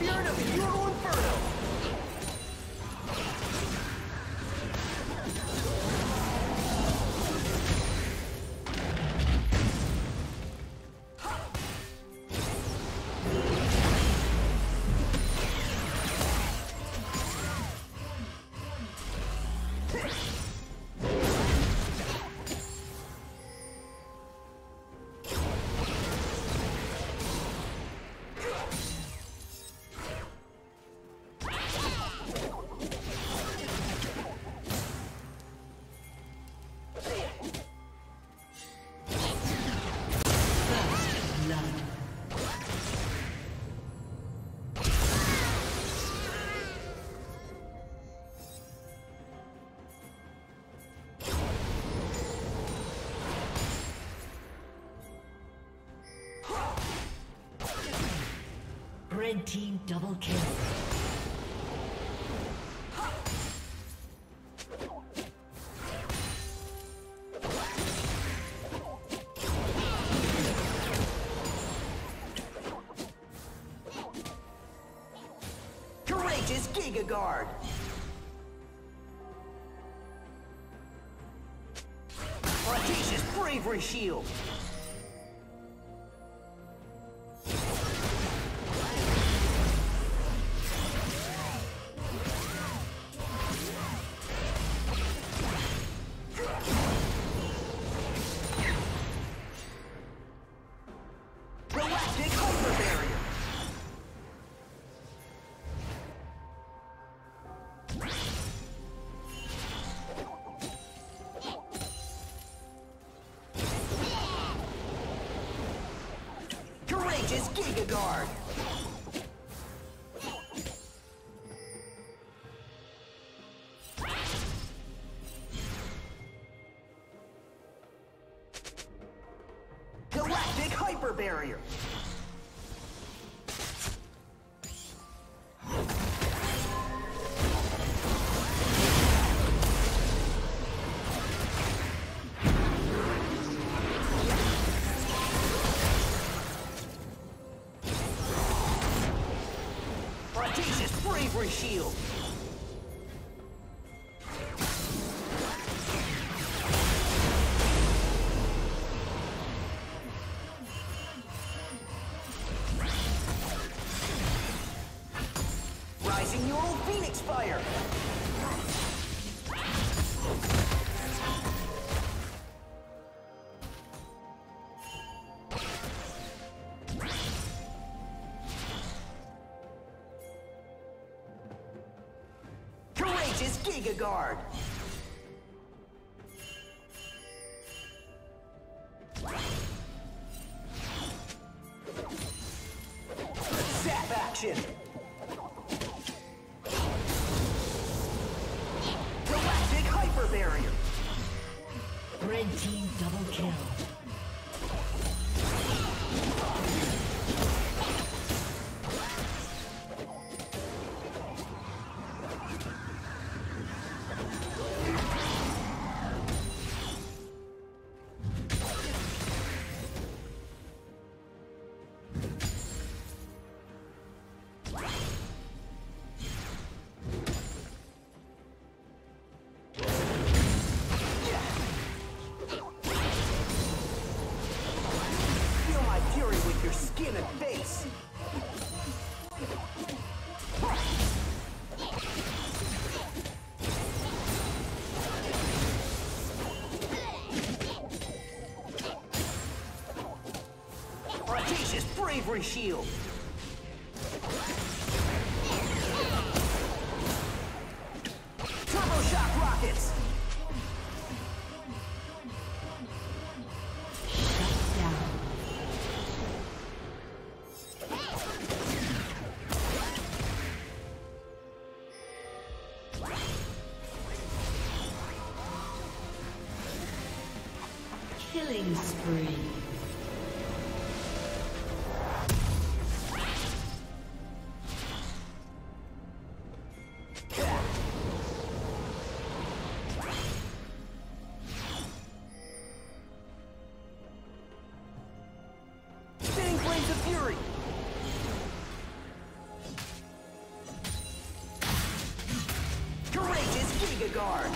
Spirit of Hero Inferno! Red team double kill. Courageous Giga Guard. Audacious Bravery Shield. Giga Guard! Galactic Hyper Barrier! Bravery Shield! Rising your old Phoenix Fire! Is Giga Guard. Zap action. Galactic Hyper Barrier. Red team double kill. Audacious Bravery Shield! Turbo Shock Rockets! Killing spree. Spinning Blades of Fury. guard.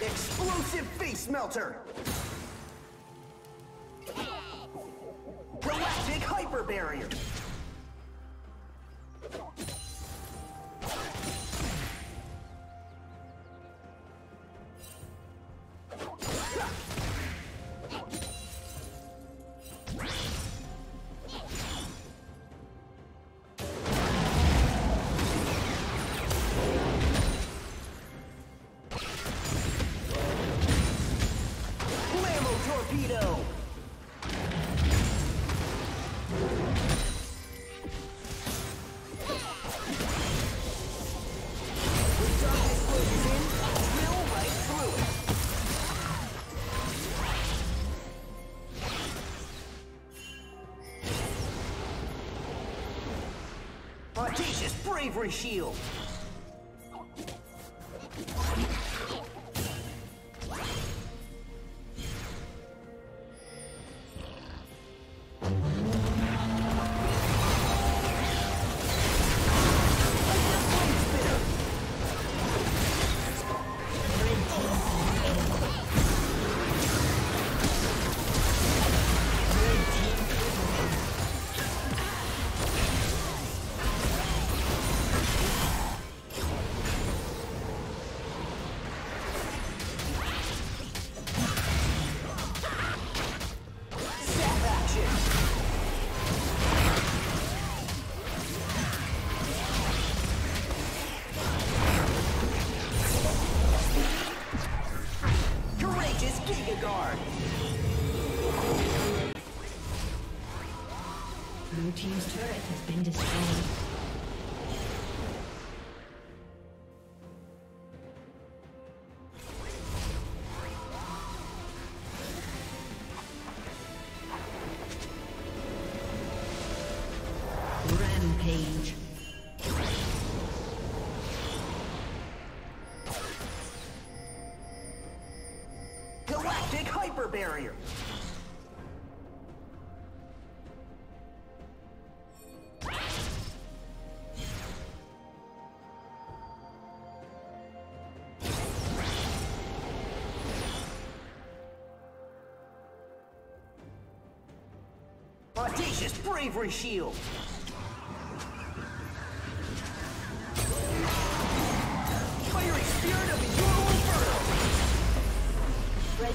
Explosive face melter. Galactic hyper barrier. Audacious bravery shield! Blue team's turret has been destroyed. Barrier. Audacious bravery shield. Fiery spirit of the Red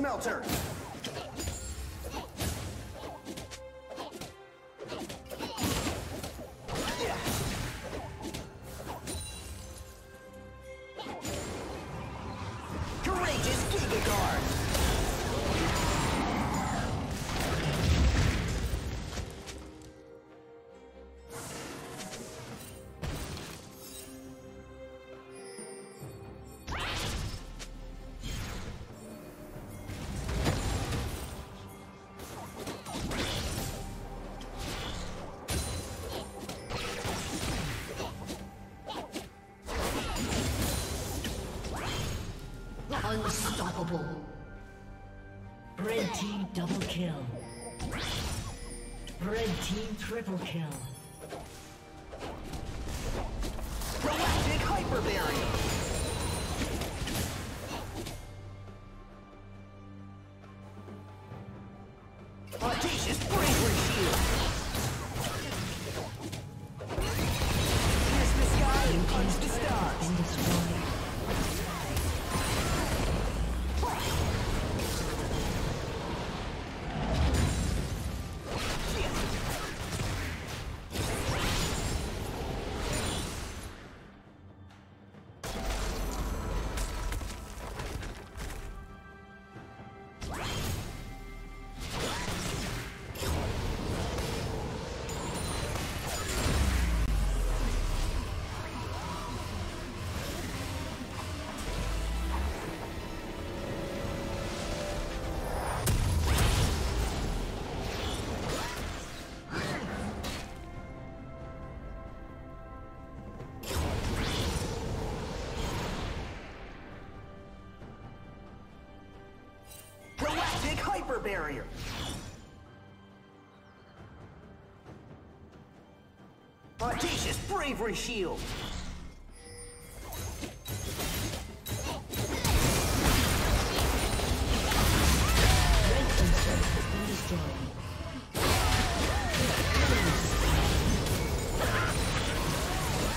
Melter. Unstoppable. Red team double kill. Red team triple kill. Galactic hyper barrier. Barrier. Audacious bravery shield.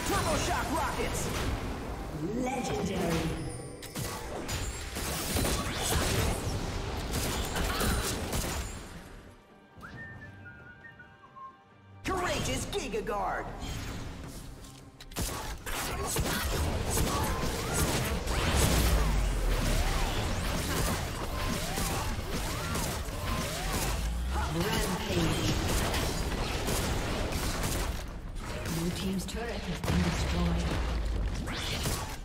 Turbo shock rockets. Legendary. Giga Guard. Rampage. Blue team's turret has been destroyed.